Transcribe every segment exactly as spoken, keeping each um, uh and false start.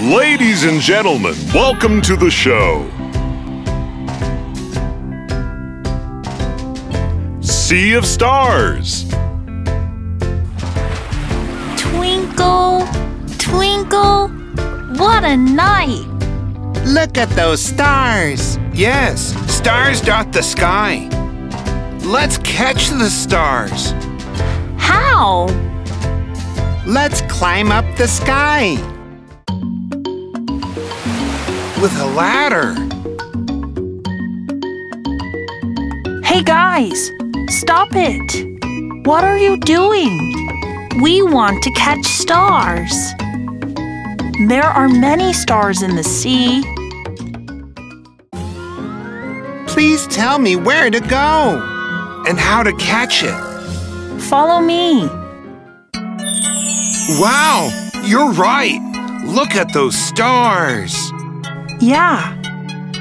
Ladies and gentlemen, welcome to the show. Sea of Stars. Twinkle, twinkle, what a night! Look at those stars. Yes, stars dot the sky. Let's catch the stars. How? Let's climb up the sky with a ladder. Hey guys, stop it. What are you doing? We want to catch stars. There are many stars in the sea. Please tell me where to go and how to catch it. Follow me. Wow, you're right. Look at those stars. Yeah,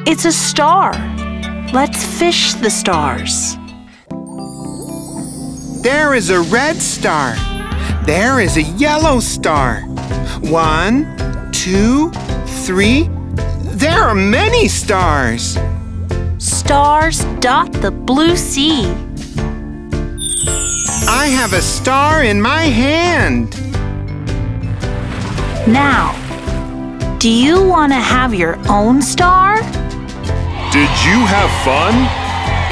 it's a star. Let's fish the stars. There is a red star. There is a yellow star. One, two, three. There are many stars. Stars dot the blue sea. I have a star in my hand. Now, do you want to have your own star? Did you have fun?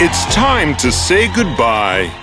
It's time to say goodbye.